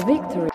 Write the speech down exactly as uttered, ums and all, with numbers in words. Victory.